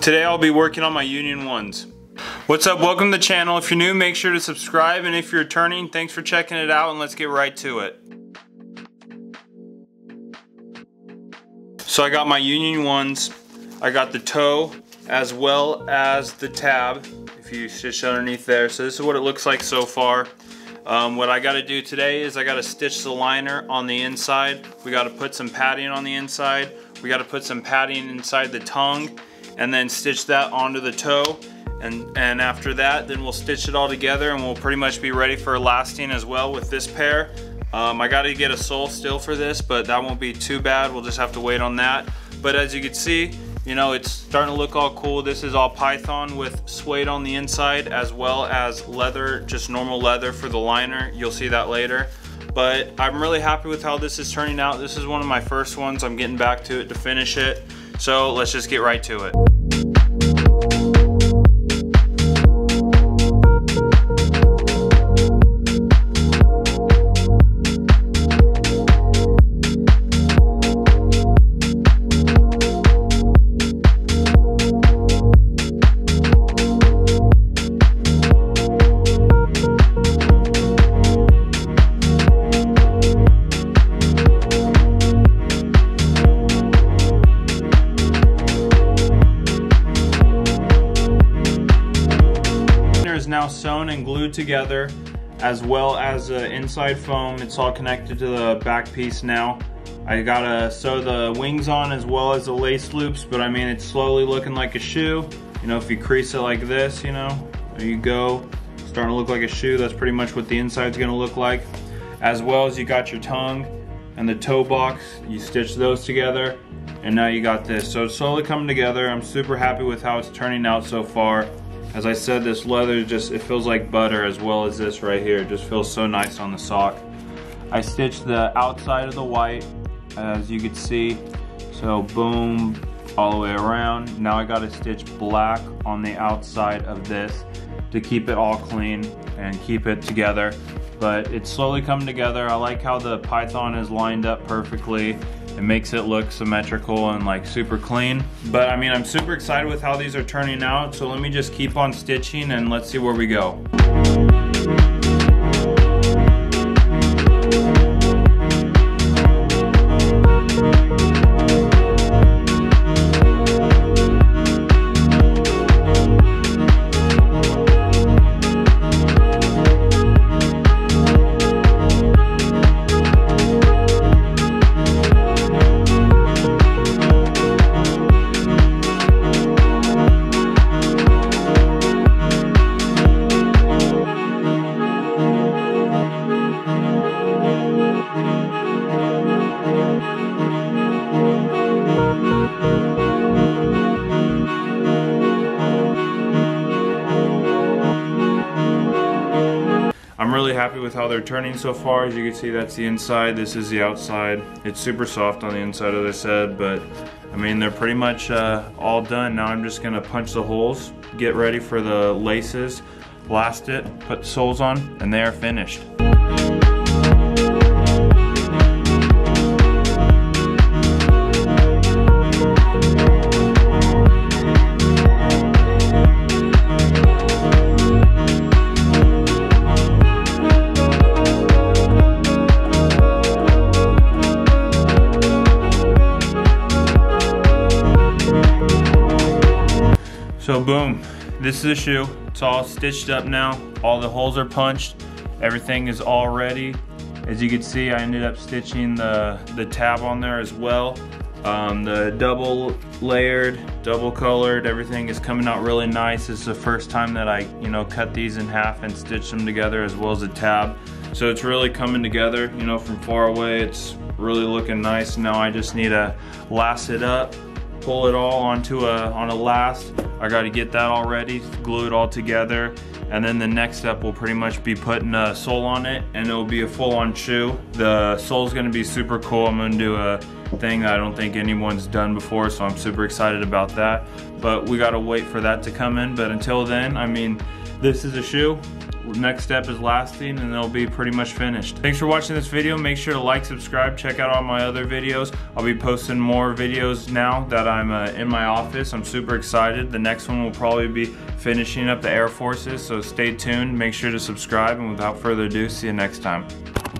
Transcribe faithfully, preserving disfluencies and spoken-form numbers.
Today I'll be working on my Union Ones. What's up, welcome to the channel. If you're new, make sure to subscribe, and if you're returning, thanks for checking it out, and let's get right to it. So I got my Union Ones. I got the toe as well as the tab, if you stitch underneath there. So this is what it looks like so far. Um, what I gotta do today is I gotta stitch the liner on the inside. We gotta put some padding on the inside. We gotta put some padding inside the tongue and then stitch that onto the toe. And, and after that, then we'll stitch it all together and we'll pretty much be ready for elasting as well with this pair. Um, I gotta get a sole still for this, but that won't be too bad. We'll just have to wait on that. But as you can see, you know, it's starting to look all cool. This is all python with suede on the inside as well as leather, just normal leather for the liner. You'll see that later. But I'm really happy with how this is turning out. This is one of my first ones. I'm getting back to it to finish it. So let's just get right to it. Now sewn and glued together, as well as the inside foam. It's all connected to the back piece now. I gotta sew the wings on as well as the lace loops, but I mean, it's slowly looking like a shoe. You know, if you crease it like this, you know, there you go. It's starting to look like a shoe. That's pretty much what the inside's gonna look like. As well as you got your tongue and the toe box, you stitch those together, and now you got this. So it's slowly coming together. I'm super happy with how it's turning out so far. As I said, this leather just, it feels like butter, as well as this right here. It just feels so nice on the sock. I stitched the outside of the white, as you can see. So boom, all the way around. Now I gotta stitch black on the outside of this to keep it all clean and keep it together. But it's slowly coming together. I like how the python is lined up perfectly. It makes it look symmetrical and like super clean. But I mean, I'm super excited with how these are turning out. So let me just keep on stitching and let's see where we go. I'm really happy with how they're turning so far. As you can see, that's the inside, this is the outside. It's super soft on the inside, as I said, but I mean, they're pretty much uh, all done. Now I'm just gonna punch the holes, get ready for the laces, last it, put the soles on, and they are finished. So boom, this is the shoe. It's all stitched up now. All the holes are punched. Everything is all ready. As you can see, I ended up stitching the, the tab on there as well. Um, the double layered, double colored, everything is coming out really nice. It's the first time that I, you know, cut these in half and stitched them together as well as the tab. So it's really coming together, you know, from far away. It's really looking nice. Now I just need to lace it up, pull it all onto a, on a last. I gotta get that all ready, glue it all together, and then the next step will pretty much be putting a sole on it, and it'll be a full-on shoe. The sole's gonna be super cool. I'm gonna do a thing that I don't think anyone's done before, so I'm super excited about that. But we gotta wait for that to come in, but until then, I mean, this is a shoe. Next step is lasting, and they'll be pretty much finished. Thanks for watching this video. Make sure to like, subscribe, check out all my other videos. I'll be posting more videos now that I'm uh, in my office. I'm super excited. The next one will probably be finishing up the Air Forces, so stay tuned. Make sure to subscribe, and without further ado, see you next time.